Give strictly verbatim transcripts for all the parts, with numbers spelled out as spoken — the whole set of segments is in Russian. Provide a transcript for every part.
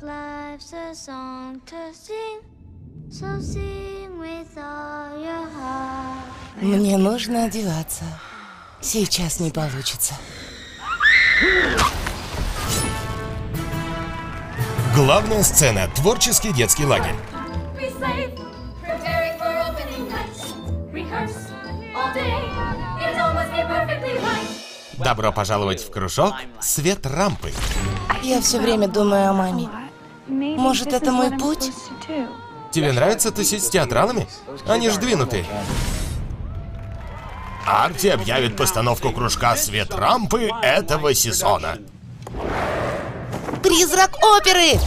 of life's a song to sing, so sing with all your heart. Мне нужно одеваться. Сейчас не получится. Главная сцена. Творческий детский лагерь. Добро пожаловать в кружок «Свет рампы». Я все время думаю о маме. Может, это мой путь? Тебе нравится тусить с театралами? Они ж двинутые. Арти объявит постановку кружка «Свет рампы» этого сезона. Призрак оперы!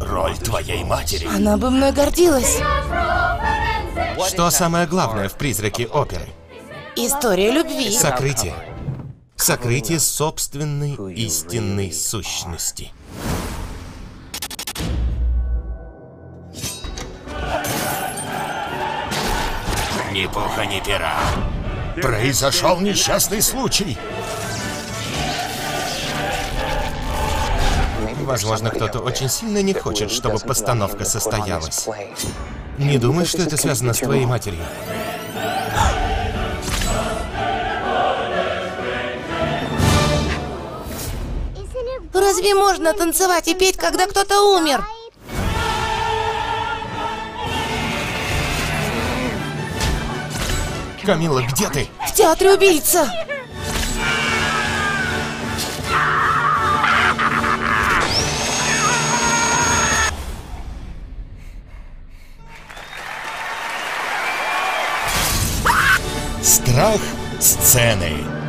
Роль твоей матери. Она бы мной гордилась. Что самое главное в «Призраке оперы»? История любви. Сокрытие. Сокрытие собственной истинной сущности. Ни пуха, ни пера. Произошел несчастный случай. Возможно, кто-то очень сильно не хочет, чтобы постановка состоялась. Не думай, что это связано с твоей матерью. Разве можно танцевать и петь, когда кто-то умер? Камила, где ты? В театре убийца! Страх сцены.